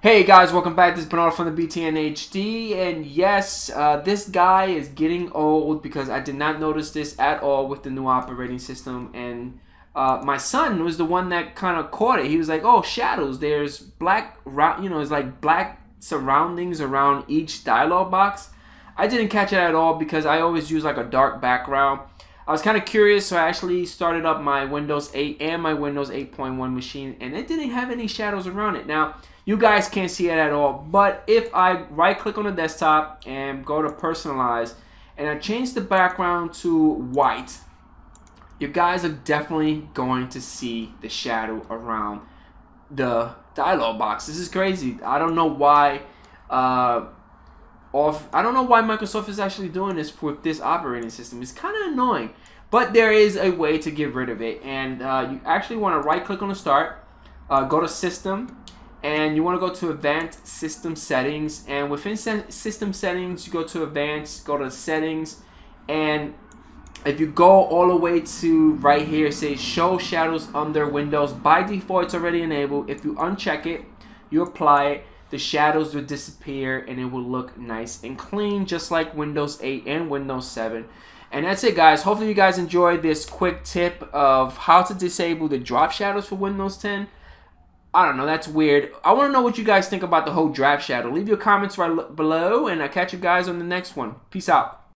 Hey guys, welcome back. This is Bernardo from the BTN HD, and yes, this guy is getting old because I did not notice this at all with the new operating system, and my son was the one that kind of caught it. He was like, "Oh, shadows. There's black, you know, it's like black surroundings around each dialog box." I didn't catch it at all because I always use like a dark background. I was kind of curious, so I actually started up my Windows 8 and my Windows 8.1 machine, and it didn't have any shadows around it. Now, you guys can't see it at all, but if I right-click on the desktop and go to Personalize, and I change the background to white, you guys are definitely going to see the shadow around the dialog box. This is crazy. I don't know why. I don't know why Microsoft is actually doing this for this operating system. It's kind of annoying, but there is a way to get rid of it, and you actually want to right click on the start, go to system, and you want to go to advanced system settings, and within system settings you go to advanced, go to settings, and if you go all the way to right here, say show shadows under Windows. By default it's already enabled. If you uncheck it, you apply it, the shadows will disappear and it will look nice and clean, just like Windows 8 and Windows 7. And that's it, guys. Hopefully you guys enjoyed this quick tip of how to disable the drop shadows for Windows 10. I don't know, that's weird. I want to know what you guys think about the whole drop shadow. Leave your comments right below, and I'll catch you guys on the next one. Peace out.